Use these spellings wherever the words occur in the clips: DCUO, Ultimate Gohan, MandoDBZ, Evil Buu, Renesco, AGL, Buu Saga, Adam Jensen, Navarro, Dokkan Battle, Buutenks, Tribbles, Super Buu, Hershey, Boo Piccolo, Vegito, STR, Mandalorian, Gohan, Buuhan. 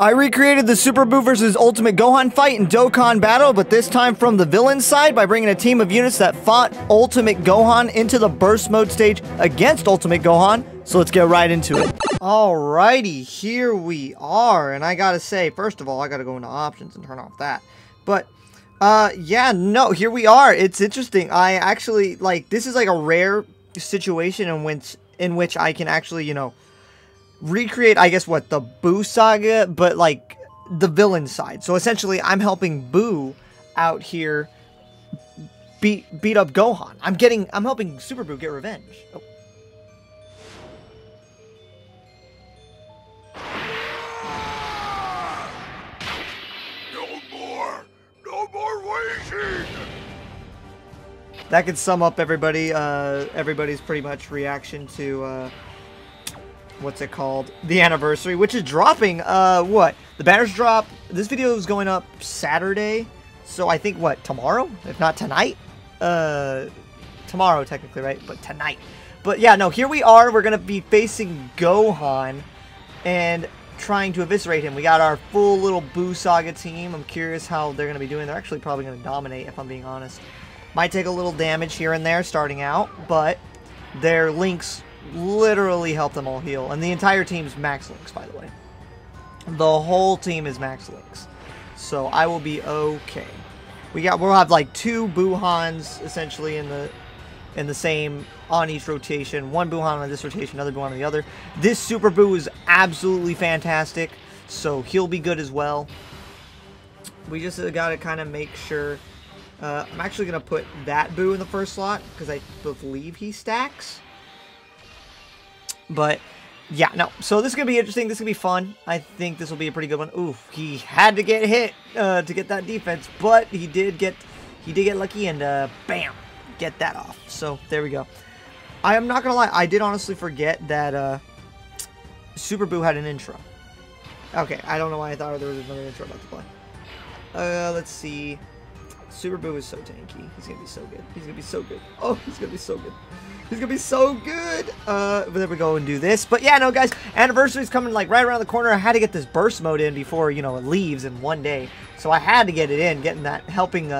I recreated the Super Buu vs. Ultimate Gohan fight in Dokkan Battle, but this time from the villain side by bringing a team of units that fought Ultimate Gohan into the burst mode stage against Ultimate Gohan, so let's get right into it. Alrighty, here we are, and I gotta say, first of all, I gotta go into options and turn off that, but here we are. It's interesting. I actually, like, this is like a rare situation in which I can actually, you know, recreate, I guess, the Buu Saga, but like the villain side. So essentially I'm helping Buu out here beat up Gohan. I'm helping Super Buu get revenge. Oh. No more waiting. That could sum up everybody's pretty much reaction to what's it called? The anniversary, which is dropping, the banners drop. This video is going up Saturday. So I think, tomorrow? If not tonight? Tomorrow, technically, right? But tonight. But yeah, no, here we are. We're going to be facing Gohan and trying to eviscerate him. We got our full little Buu Saga team. I'm curious how they're going to be doing. They're actually probably going to dominate, if I'm being honest. Might take a little damage here and there starting out, but their links literally help them all heal, and the entire team's max links, by the way. The whole team is max links, so I will be okay. We'll have like two Buuhans essentially in the same on each rotation. One Buuhan on this rotation, another Buuhan on the other. This Super Buu is absolutely fantastic, so he'll be good as well. We just gotta kind of make sure. I'm actually gonna put that Buu in the first slot because I believe he stacks. But, yeah, no. So this is going to be interesting. This is going to be fun. I think this will be a pretty good one. Oof, he had to get hit to get that defense, but he did get lucky and, bam, get that off. So, there we go. I am not going to lie. I did honestly forget that Super Buu had an intro. Okay, I don't know why I thought there was another intro about to play. Let's see. Super Buu is so tanky. He's going to be so good. He's going to be so good. Oh, he's going to be so good. He's gonna be so good. But there we go and do this. But yeah, no, guys, anniversary's coming like right around the corner. I had to get this burst mode in before, you know, it leaves in one day. So I had to get it in, helping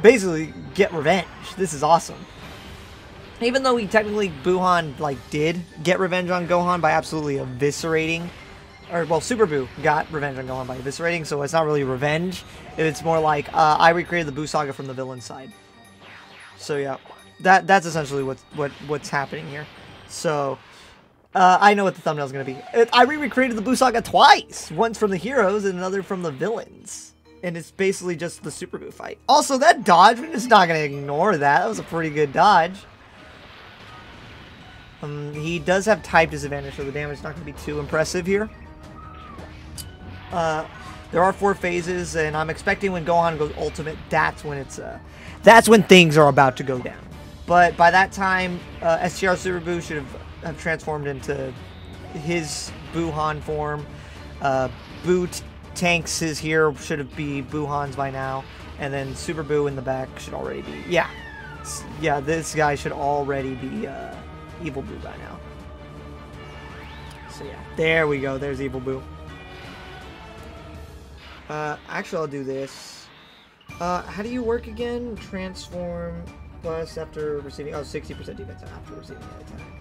basically get revenge. This is awesome. Even though he technically, Buuhan, like, did get revenge on Gohan by absolutely eviscerating. Or, well, Super Buu got revenge on Gohan by eviscerating, so it's not really revenge. It's more like, I recreated the Buu Saga from the villain side. So yeah. That's essentially what's happening here. So, I know what the thumbnail is going to be. I recreated the Buu Saga twice. Once from the heroes and another from the villains. And it's basically just the Super Buu fight. Also, that dodge, we're just not going to ignore that. That was a pretty good dodge. He does have type disadvantage, so the damage is not going to be too impressive here. There are four phases, and I'm expecting when Gohan goes ultimate, that's when things are about to go down. But by that time, STR Super Buu should have transformed into his Buuhan form. Buutenks is here, should have been Buuhans by now. And then Super Buu in the back should already be... Yeah, this guy should already be Evil Buu by now. So yeah, there we go. There's Evil Buu. Actually, I'll do this. How do you work again? Transform... plus after receiving 60% defense after receiving the attack.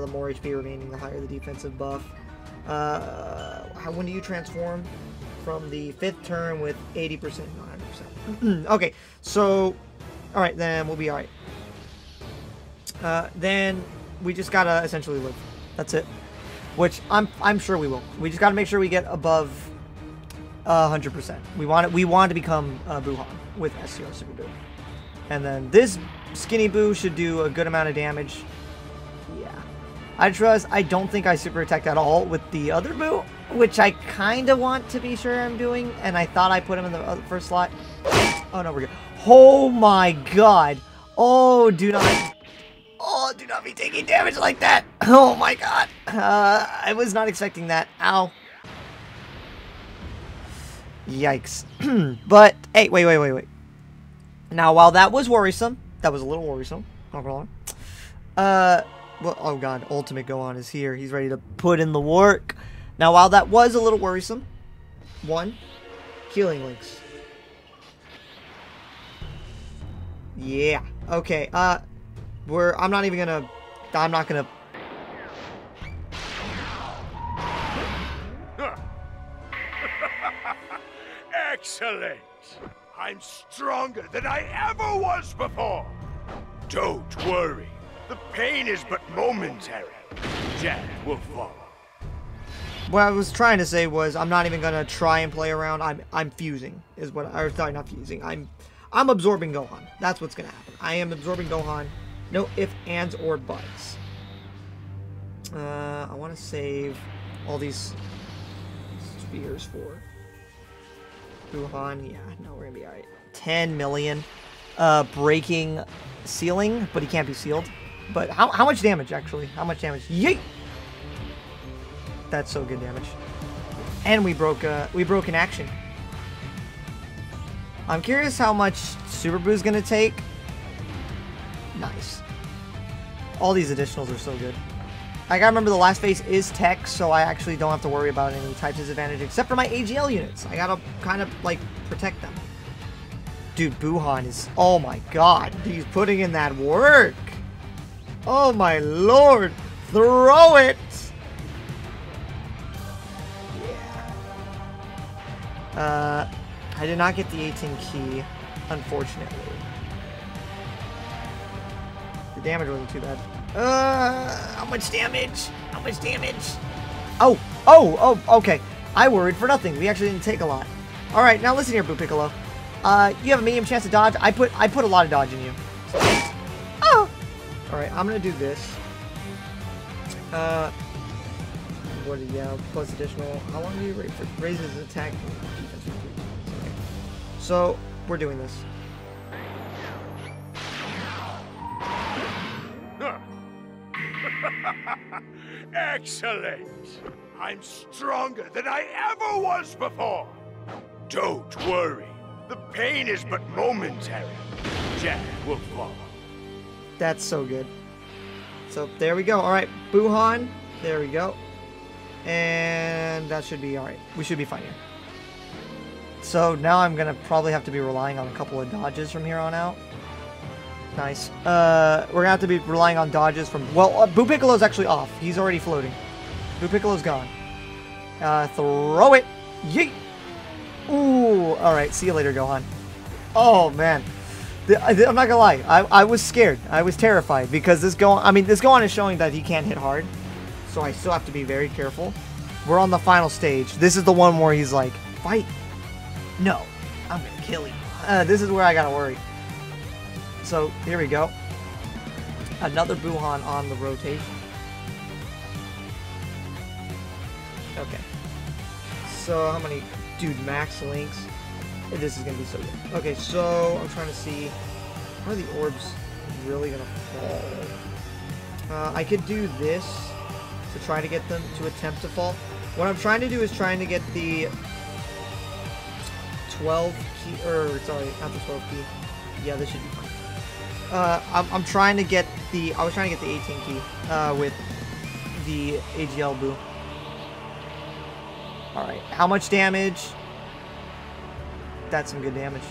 The more HP remaining, the higher the defensive buff. When do you transform? From the 5th turn with 80%, not 100%. Okay, so alright, then we'll be alright. Then we just gotta essentially live. That's it. Which I'm sure we will. We just gotta make sure we get above 100%. We want to become Buuhan with SCR Super Buu. And then this skinny Buu should do a good amount of damage. Yeah. I don't think I super attacked at all with the other Buu, which I kind of want to be sure I'm doing. And I thought I put him in the first slot. Oh, no, we're good. Oh, my God. Oh, do not be taking damage like that. Oh, my God. I was not expecting that. Ow. Yikes. But, hey, wait. Now, while that was worrisome, that was a little worrisome, not gonna lie. Oh God, Ultimate Gohan is here. He's ready to put in the work. Now, while that was a little worrisome, One, healing links. Yeah. Okay. I'm not gonna. Excellent. I'm stronger than I ever was before. Don't worry. The pain is but momentary. Death will follow. What I was trying to say was I'm not even gonna try and play around. I'm fusing is what I was sorry, not fusing. I'm absorbing Gohan. That's what's gonna happen. I am absorbing Gohan. No ifs, ands, or buts. I want to save all these spheres for Buuhan. Yeah, no, we're gonna be all right. 10 million breaking ceiling, but he can't be sealed. But how much damage actually? How much damage? Yeet! That's so good damage. And we broke an action. I'm curious how much Super Buu is going to take. Nice. All these additionals are so good. I gotta remember the last phase is tech, so I actually don't have to worry about any type disadvantage except for my AGL units. I gotta kind of, like, protect them. Dude, Buuhan is... Oh my god. He's putting in that work. Oh my lord. Throw it. Yeah. I did not get the 18 key, unfortunately. The damage wasn't too bad. How much damage? How much damage? Oh, okay. I worried for nothing. We actually didn't take a lot. All right, now listen here, Boo Piccolo. You have a medium chance to dodge. I put a lot of dodge in you. So, oh. All right, I'm gonna do this. What? Yeah, plus additional. How long do you wait for raises his attack? So, we're doing this. Excellent! I'm stronger than I ever was before! Don't worry. The pain is but momentary. Death will follow. That's so good. So, there we go. Alright, Buuhan. There we go. And that should be alright. We should be fine here. So now I'm going to probably have to be relying on a couple of dodges from here on out. Nice. We're going to have to be relying on dodges from... Well, Boo Piccolo's actually off. He's already floating. Boo Piccolo's gone. Throw it. Yeet. Ooh. All right. See you later, Gohan. Oh, man. I'm not going to lie. I was scared. I was terrified because this Gohan... I mean, this Gohan is showing that he can't hit hard. So I still have to be very careful. We're on the final stage. This is the one where he's like, fight. No, I'm gonna kill you. This is where I gotta worry. So here we go. Another Buuhan on the rotation. Okay. So how many, dude? Max links. This is gonna be so good. Okay, so I'm trying to see where the orbs really gonna fall. I could do this to try to get them to attempt to fall. What I'm trying to do is trying to get the 12 key, or sorry, not the 12 key. Yeah, this should be fine. I'm trying to get the, I was trying to get the 18 key, with the AGL Buu. Alright, how much damage? That's some good damage.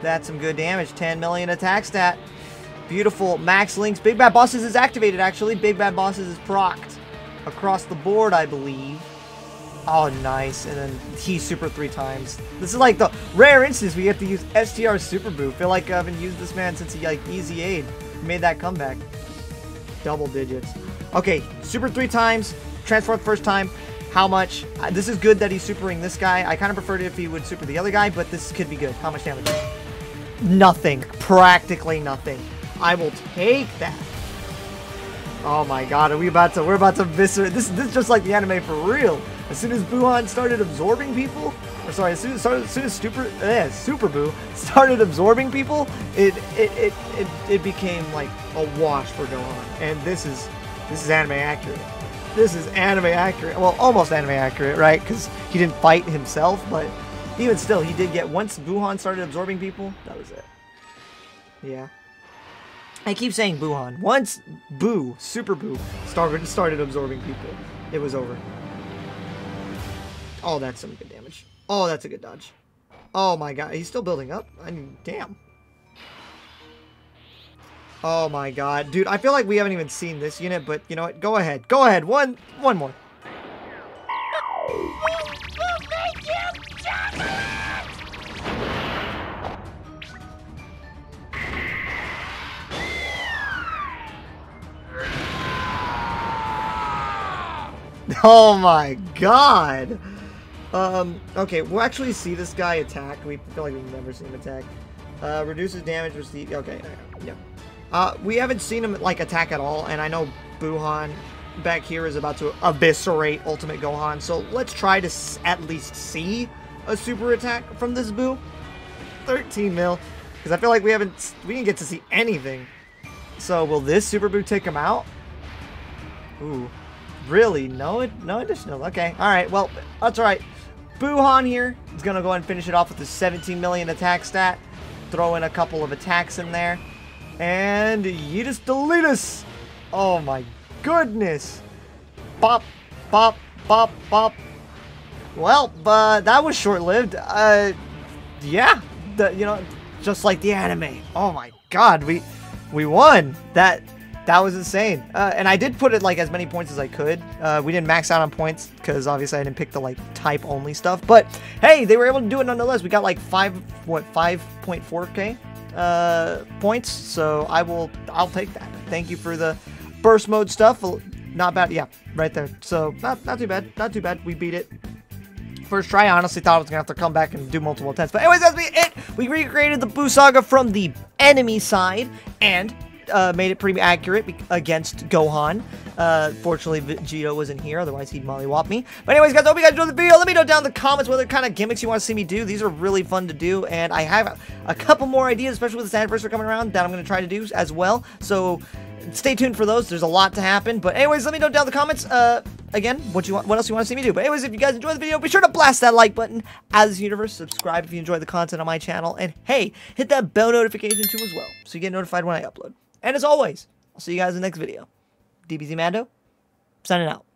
That's some good damage. 10 million attack stat. Beautiful. Max links. Big Bad Bosses is activated, actually. Big Bad Bosses is procced across the board, I believe. Oh, nice. And then he super 3 times. This is like the rare instance we have to use STR Super Buu. Feel like I haven't used this man since he, like, easy aid. Made that comeback. Double digits. Okay, super 3 times. Transform first time. How much? This is good that he's supering this guy. I kind of preferred it if he would super the other guy, but this could be good. How much damage? Nothing. Practically nothing. I will take that. Oh my god, are we about to, we're about to eviscerate. This is just like the anime for real. As soon as Buuhan started absorbing people, or sorry, as soon as Super Buu started absorbing people, it became like a wash for Gohan. And this is anime accurate. This is anime accurate. Well, almost anime accurate, right? Because he didn't fight himself, but even still, he did get. Once Buuhan started absorbing people, that was it. Yeah. I keep saying Buuhan. Once Buu, Super Buu, started absorbing people, it was over. Oh, that's some good damage. Oh, that's a good dodge. Oh my god, he's still building up. I mean, damn. Oh my god. Dude, I feel like we haven't even seen this unit, but you know what? Go ahead. Go ahead. One more. We'll make you jump! Oh my god! Okay, we'll actually see this guy attack. We feel like we've never seen him attack. Reduces damage received. Okay, yeah. We haven't seen him, like, attack at all, and I know Buuhan back here is about to eviscerate Ultimate Gohan, so let's try to at least see a super attack from this Buu. 13 mil, because I feel like we didn't get to see anything. So, will this Super Buu take him out? Ooh. Really? No additional. Okay. Alright, well, that's alright. Buuhan here is going to go ahead and finish it off with the 17 million attack stat. Throw in a couple of attacks in there. And you just delete us! Oh my goodness! Bop, bop, bop, bop. Well, that was short-lived. Yeah. You know, just like the anime. Oh my god, we won! That was insane. And I did put it, like, as many points as I could. We didn't max out on points because obviously I didn't pick the, like, type only stuff. But hey, they were able to do it nonetheless. We got like 5.4k points. So I'll take that. Thank you for the burst mode stuff. Not bad. Yeah, right there. So not too bad. Not too bad. We beat it. First try, I honestly thought I was going to have to come back and do multiple attempts. But anyways, that's it. We recreated the Buu Saga from the enemy side and made it pretty accurate against Gohan. Fortunately, Vegito wasn't here, otherwise he'd mollywop me. But anyways, guys, I hope you guys enjoyed the video. Let me know down in the comments what other kind of gimmicks you want to see me do. These are really fun to do, and I have a couple more ideas, especially with this anniversary coming around, that I'm going to try to do as well. So stay tuned for those. There's a lot to happen. But anyways, let me know down in the comments, again, what else you want to see me do. But anyways, if you guys enjoyed the video, be sure to blast that like button. As the universe, subscribe if you enjoy the content on my channel. And hey, hit that bell notification too as well, so you get notified when I upload. And as always, I'll see you guys in the next video. DBZ Mando, signing out.